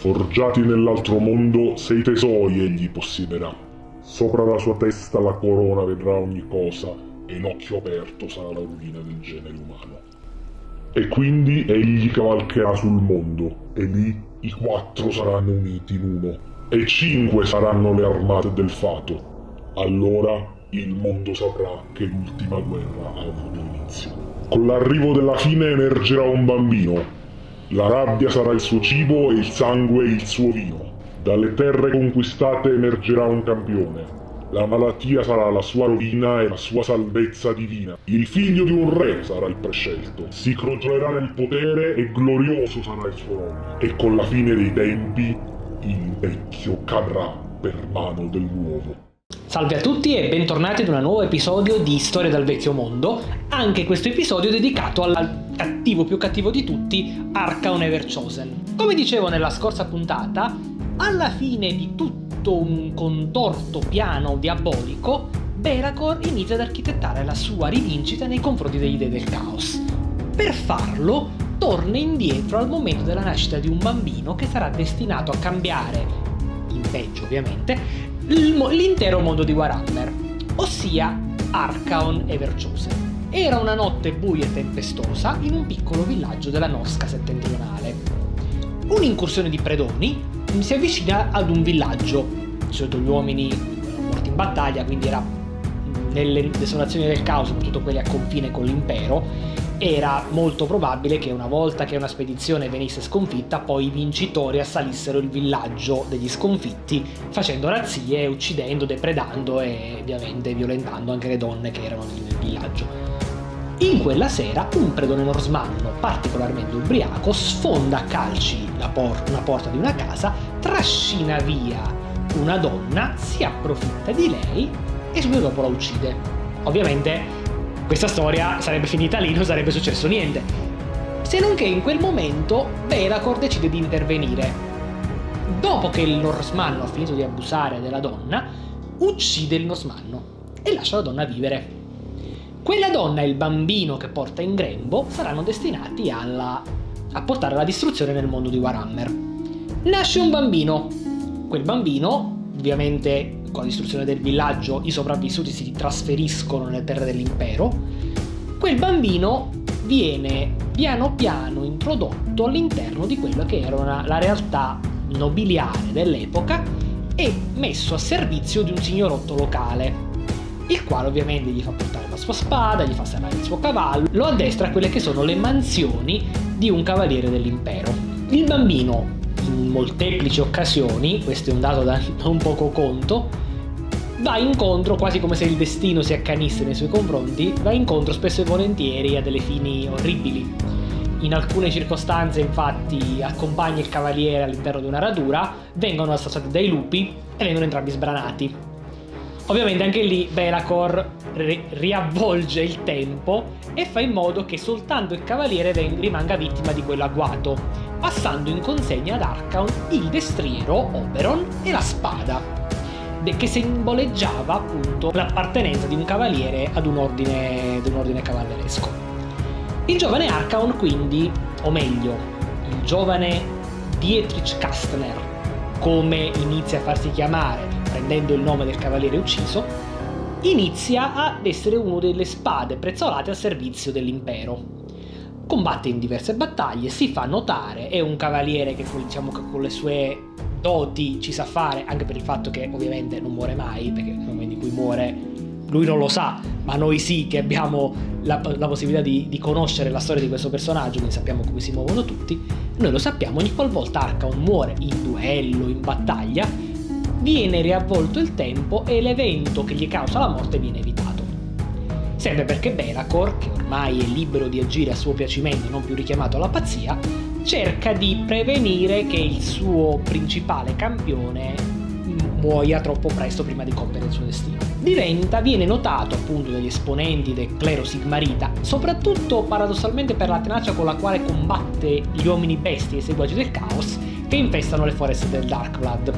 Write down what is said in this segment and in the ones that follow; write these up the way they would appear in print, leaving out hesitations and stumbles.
Forgiati nell'altro mondo, sei tesori egli possiederà. Sopra la sua testa la corona vedrà ogni cosa, e in occhio aperto sarà la rovina del genere umano. E quindi egli cavalcherà sul mondo, e lì i 4 saranno uniti in uno, e 5 saranno le armate del fato. Allora il mondo saprà che l'ultima guerra ha avuto inizio. Con l'arrivo della fine emergerà un bambino. La rabbia sarà il suo cibo e il sangue il suo vino. Dalle terre conquistate emergerà un campione. La malattia sarà la sua rovina e la sua salvezza divina. Il figlio di un re sarà il prescelto. Si crogiolerà nel potere e glorioso sarà il suo nome. E con la fine dei tempi il vecchio cadrà per mano del nuovo. Salve a tutti e bentornati ad un nuovo episodio di Storie dal Vecchio Mondo. Anche questo episodio è dedicato al cattivo più cattivo di tutti, Archaon Everchosen. Come dicevo nella scorsa puntata, alla fine di tutto un contorto piano diabolico, Be'lakor inizia ad architettare la sua rivincita nei confronti degli dei del caos. Per farlo, torna indietro al momento della nascita di un bambino che sarà destinato a cambiare, in peggio ovviamente, l'intero mondo di Warhammer, ossia Archaon Everchosen. Era una notte buia e tempestosa in un piccolo villaggio della Nosca settentrionale. Un'incursione di predoni si avvicina ad un villaggio. Di solito gli uomini morti in battaglia, quindi era nelle desolazioni del caos, soprattutto quelli a confine con l'impero, era molto probabile che una volta che una spedizione venisse sconfitta, poi i vincitori assalissero il villaggio degli sconfitti facendo razzie, uccidendo, depredando e ovviamente violentando anche le donne che erano lì nel villaggio. In quella sera un predone normanno particolarmente ubriaco sfonda a calci una porta di una casa, trascina via una donna, si approfitta di lei e subito dopo la uccide. Ovviamente questa storia sarebbe finita lì, non sarebbe successo niente. Se non che in quel momento Be'lakor decide di intervenire. Dopo che il normanno ha finito di abusare della donna, uccide il normanno e lascia la donna vivere. Quella donna e il bambino che porta in grembo saranno destinati a portare alla distruzione nel mondo di Warhammer. Nasce un bambino. Quel bambino, ovviamente, con la distruzione del villaggio i sopravvissuti si trasferiscono nelle terre dell'impero. Quel bambino viene piano piano introdotto all'interno di quella che era la realtà nobiliare dell'epoca e messo a servizio di un signorotto locale, il quale ovviamente gli fa portare la sua spada, gli fa serrare il suo cavallo, lo addestra a quelle che sono le mansioni di un cavaliere dell'impero. Il bambino, in molteplici occasioni, questo è un dato da non poco conto, va incontro, quasi come se il destino si accanisse nei suoi confronti, va incontro spesso e volentieri a delle fini orribili. In alcune circostanze, infatti, accompagna il cavaliere all'interno di una radura, vengono assassati dai lupi e vengono entrambi sbranati. Ovviamente anche lì Be'lakor riavvolge il tempo e fa in modo che soltanto il cavaliere rimanga vittima di quell'agguato, passando in consegna ad Archaon il destriero Oberon e la spada, che simboleggiava appunto l'appartenenza di un cavaliere ad un ordine cavalleresco. Il giovane Archaon quindi, o meglio, il giovane Dietrich Kastner, come inizia a farsi chiamare prendendo il nome del cavaliere ucciso, inizia ad essere una delle spade prezzolate al servizio dell'impero. Combatte in diverse battaglie, si fa notare, è un cavaliere che, diciamo, con le sue doti ci sa fare, anche per il fatto che ovviamente non muore mai, perché nel momento in cui muore lui non lo sa, ma noi sì che abbiamo la possibilità di conoscere la storia di questo personaggio, quindi sappiamo come si muovono tutti, noi lo sappiamo. Ogni qualvolta Archaon muore in duello, in battaglia, viene riavvolto il tempo e l'evento che gli causa la morte viene evitato. Serve perché Be'lakor, che ormai è libero di agire a suo piacimento, non più richiamato alla pazzia, cerca di prevenire che il suo principale campione muoia troppo presto prima di compiere il suo destino. Viene notato appunto dagli esponenti del clero sigmarita, soprattutto paradossalmente per la tenacia con la quale combatte gli uomini bestie e i seguaci del caos che infestano le foreste del Darkblood.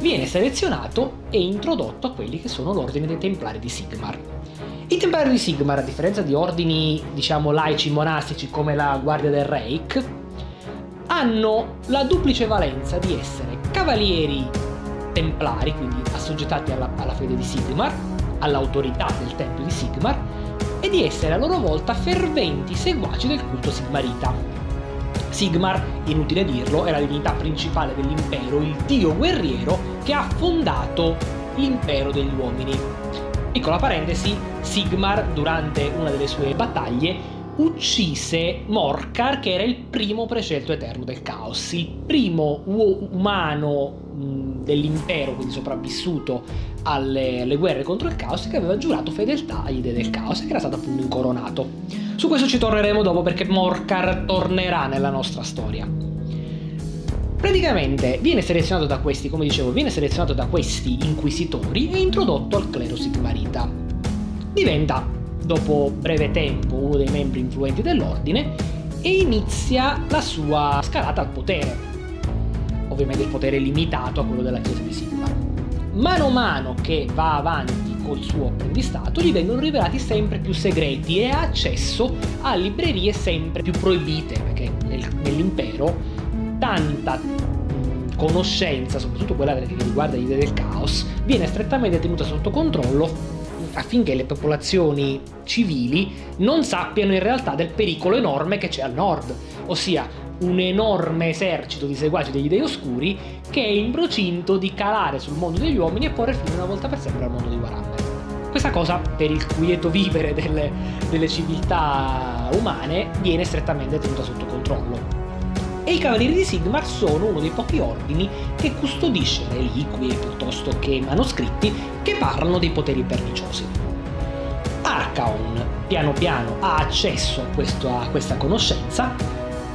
Viene selezionato e introdotto a quelli che sono l'ordine dei Templari di Sigmar. I Templari di Sigmar, a differenza di ordini, diciamo, laici monastici come la Guardia del Reik, hanno la duplice valenza di essere cavalieri templari, quindi assoggettati alla fede di Sigmar, all'autorità del tempio di Sigmar, e di essere a loro volta ferventi seguaci del culto sigmarita. Sigmar, inutile dirlo, è la divinità principale dell'impero, il dio guerriero che ha fondato l'impero degli uomini. Piccola parentesi, Sigmar durante una delle sue battaglie uccise Morkar, che era il primo prescelto eterno del caos, il primo umano dell'impero, quindi sopravvissuto alle guerre contro il caos, che aveva giurato fedeltà agli dei del caos e che era stato appunto incoronato. Su questo ci torneremo dopo, perché Morkar tornerà nella nostra storia. Praticamente viene selezionato da questi, come dicevo, viene selezionato da questi inquisitori e introdotto al clero sigmarita. Diventa dopo breve tempo uno dei membri influenti dell'ordine e inizia la sua scalata al potere. Ovviamente il potere è limitato a quello della chiesa di Sigmar. Mano a mano che va avanti col suo apprendistato, gli vengono rivelati sempre più segreti e ha accesso a librerie sempre più proibite, perché nell'impero tanta conoscenza, soprattutto quella che riguarda gli dei del caos, viene strettamente tenuta sotto controllo affinché le popolazioni civili non sappiano in realtà del pericolo enorme che c'è al nord, ossia un enorme esercito di seguaci degli dei oscuri che è in procinto di calare sul mondo degli uomini e porre fine una volta per sempre al mondo di Warhammer. Questa cosa, per il quieto vivere delle civiltà umane, viene strettamente tenuta sotto controllo. E i Cavalieri di Sigmar sono uno dei pochi ordini che custodisce reliquie piuttosto che manoscritti che parlano dei poteri perniciosi. Archaon piano piano ha accesso a questa conoscenza,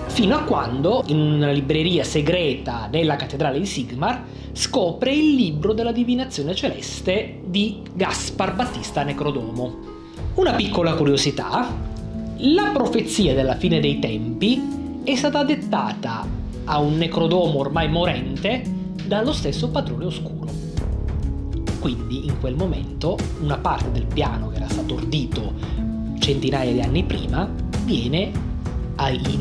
fino a quando, in una libreria segreta della cattedrale di Sigmar, scopre il libro della divinazione celeste di Gaspar Battista Necrodomo. Una piccola curiosità: la profezia della fine dei tempi è stata dettata a un necrodomo ormai morente dallo stesso patrone oscuro. Quindi in quel momento una parte del piano che era stato ordito centinaia di anni prima viene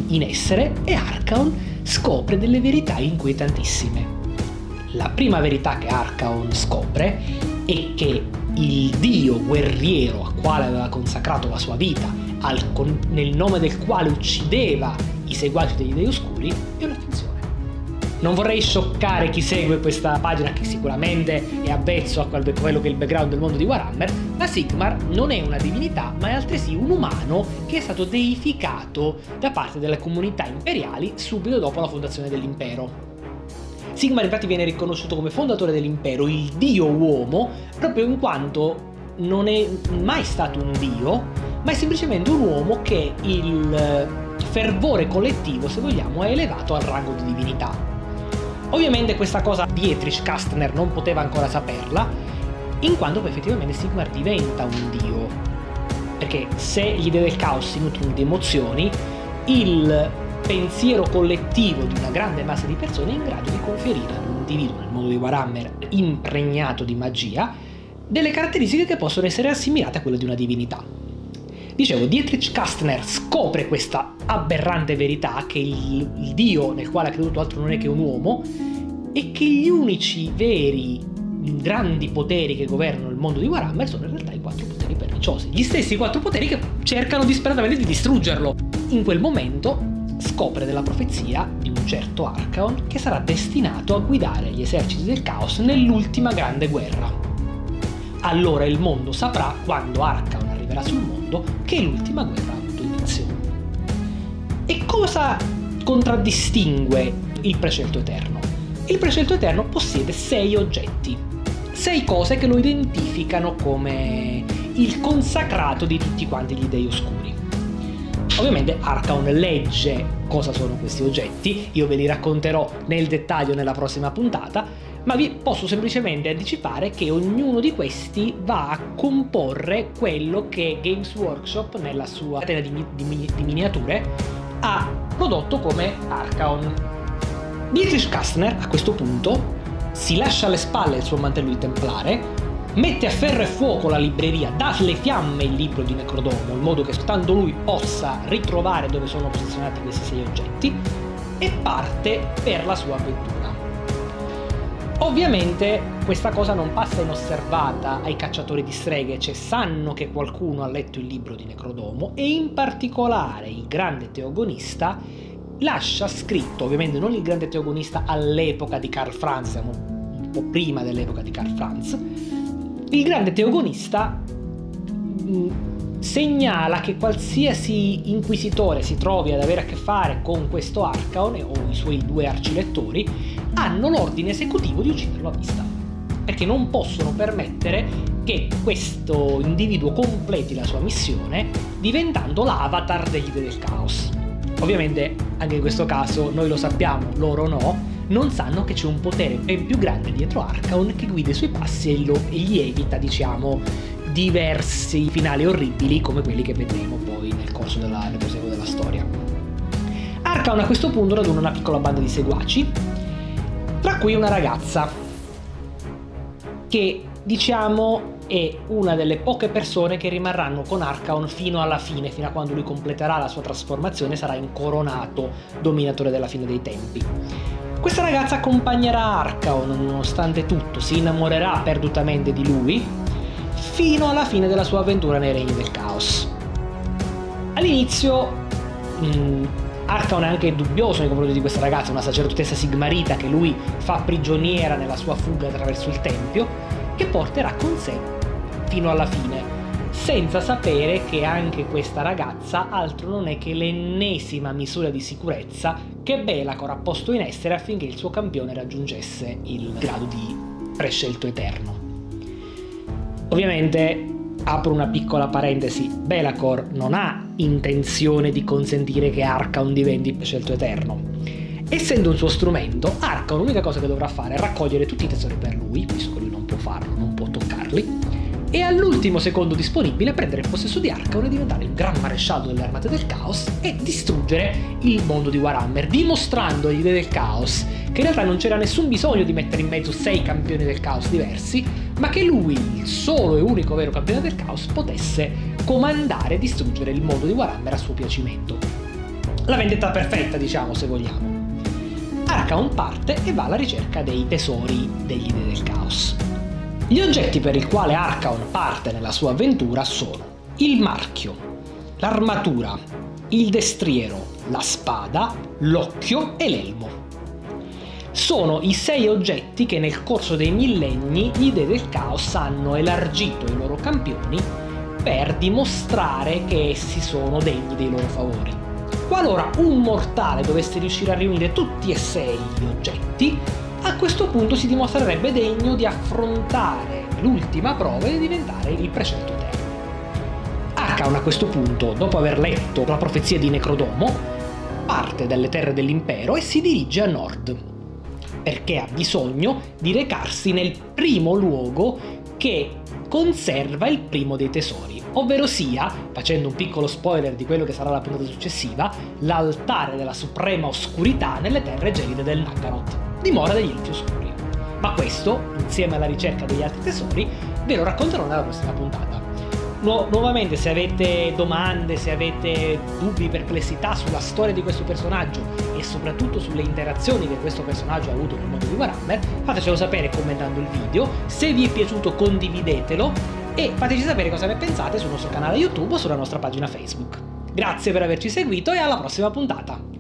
in essere e Archaon scopre delle verità inquietantissime. La prima verità che Archaon scopre è che il dio guerriero a quale aveva consacrato la sua vita, nel nome del quale uccideva i seguaci degli dei oscuri, è una finzione. Non vorrei scioccare chi segue questa pagina, che sicuramente è avvezzo a quello che è il background del mondo di Warhammer, ma Sigmar non è una divinità, ma è altresì un umano che è stato deificato da parte delle comunità imperiali subito dopo la fondazione dell'impero. Sigmar infatti viene riconosciuto come fondatore dell'impero, il dio uomo, proprio in quanto non è mai stato un dio, ma è semplicemente un uomo che il fervore collettivo, se vogliamo, è elevato al rango di divinità. Ovviamente questa cosa Dietrich Kastner non poteva ancora saperla, in quanto poi effettivamente Sigmar diventa un dio, perché se gli dei del caos si nutrono di emozioni, il pensiero collettivo di una grande massa di persone è in grado di conferire ad un individuo nel mondo di Warhammer impregnato di magia delle caratteristiche che possono essere assimilate a quelle di una divinità. Dicevo, Dietrich Kastner scopre questa aberrante verità, che il dio nel quale ha creduto altro non è che un uomo, e che gli unici veri grandi poteri che governano il mondo di Warhammer sono in realtà i quattro poteri perniciosi, gli stessi quattro poteri che cercano disperatamente di distruggerlo. In quel momento scopre della profezia di un certo Archaon che sarà destinato a guidare gli eserciti del caos nell'ultima grande guerra. Allora il mondo saprà, quando Archaon arriverà sul mondo, che l'ultima guerra ha avuto inizio. E cosa contraddistingue il Precetto Eterno? Il Precetto Eterno possiede 6 oggetti, 6 cose che lo identificano come il consacrato di tutti quanti gli dei oscuri. Ovviamente Archaon legge cosa sono questi oggetti, io ve li racconterò nel dettaglio nella prossima puntata, ma vi posso semplicemente anticipare che ognuno di questi va a comporre quello che Games Workshop, nella sua catena di miniature, ha prodotto come Archaon. Dietrich Kastner, a questo punto, si lascia alle spalle il suo mantello di templare, mette a ferro e fuoco la libreria, dà alle fiamme il libro di Necrodomo, in modo che soltanto lui possa ritrovare dove sono posizionati questi 6 oggetti, e parte per la sua avventura. Ovviamente questa cosa non passa inosservata ai cacciatori di streghe, cioè sanno che qualcuno ha letto il libro di Necrodomo, e in particolare il grande teogonista lascia scritto, ovviamente non il grande teogonista all'epoca di Karl Franz, siamo un po' prima dell'epoca di Karl Franz, il grande teogonista segnala che qualsiasi inquisitore si trovi ad avere a che fare con questo Archaon o i suoi 2 arcilettori hanno l'ordine esecutivo di ucciderlo a vista, perché non possono permettere che questo individuo completi la sua missione diventando l'avatar degli dei del caos. Ovviamente anche in questo caso noi lo sappiamo, loro no, non sanno che c'è un potere ben più grande dietro Archaon che guida i suoi passi e gli evita, diciamo, diversi finali orribili come quelli che vedremo poi nel corso del proseguo della storia. Archaon a questo punto raduna una piccola banda di seguaci, tra cui una ragazza che, diciamo, è una delle poche persone che rimarranno con Archaon fino alla fine, fino a quando lui completerà la sua trasformazione e sarà incoronato dominatore della fine dei tempi. Questa ragazza accompagnerà Archaon nonostante tutto, si innamorerà perdutamente di lui fino alla fine della sua avventura nei regni del caos. All'inizio Archaon è anche dubbioso nei confronti di questa ragazza, una sacerdotessa sigmarita che lui fa prigioniera nella sua fuga attraverso il tempio, che porterà con sé fino alla fine, senza sapere che anche questa ragazza altro non è che l'ennesima misura di sicurezza che Be'lakor ha posto in essere affinché il suo campione raggiungesse il grado di prescelto eterno. Ovviamente, apro una piccola parentesi, Be'lakor non ha intenzione di consentire che Archaon diventi prescelto eterno. Essendo un suo strumento, Archaon l'unica cosa che dovrà fare è raccogliere tutti i tesori per lui, visto che lui non può farlo, non può toccarli, e all'ultimo secondo disponibile prendere il possesso di Archaon e diventare il gran maresciallo delle armate del caos e distruggere il mondo di Warhammer, dimostrando agli dei del caos che in realtà non c'era nessun bisogno di mettere in mezzo 6 campioni del caos diversi, ma che lui, il solo e unico vero campione del caos, potesse comandare e distruggere il mondo di Warhammer a suo piacimento. La vendetta perfetta, diciamo, se vogliamo. Archaon parte e va alla ricerca dei tesori degli dei del caos. Gli oggetti per il quale Archaon parte nella sua avventura sono il marchio, l'armatura, il destriero, la spada, l'occhio e l'elmo. Sono i 6 oggetti che nel corso dei millenni gli dei del caos hanno elargito ai loro campioni per dimostrare che essi sono degni dei loro favori. Qualora un mortale dovesse riuscire a riunire tutti e 6 gli oggetti, a questo punto si dimostrerebbe degno di affrontare l'ultima prova e di diventare il Precetto Eterno. Archaon a questo punto, dopo aver letto la profezia di Necrodomo, parte dalle terre dell'impero e si dirige a nord, perché ha bisogno di recarsi nel primo luogo che conserva il primo dei tesori, ovvero sia, facendo un piccolo spoiler di quello che sarà la puntata successiva, l'altare della suprema oscurità nelle terre gelide del Nagaroth, dimora degli Eliti Oscuri. Ma questo, insieme alla ricerca degli altri tesori, ve lo racconterò nella prossima puntata. Nuovamente, se avete domande, se avete dubbi, perplessità sulla storia di questo personaggio e soprattutto sulle interazioni che questo personaggio ha avuto nel mondo di Warhammer, fatecelo sapere commentando il video. Se vi è piaciuto condividetelo e fateci sapere cosa ne pensate sul nostro canale YouTube o sulla nostra pagina Facebook. Grazie per averci seguito e alla prossima puntata!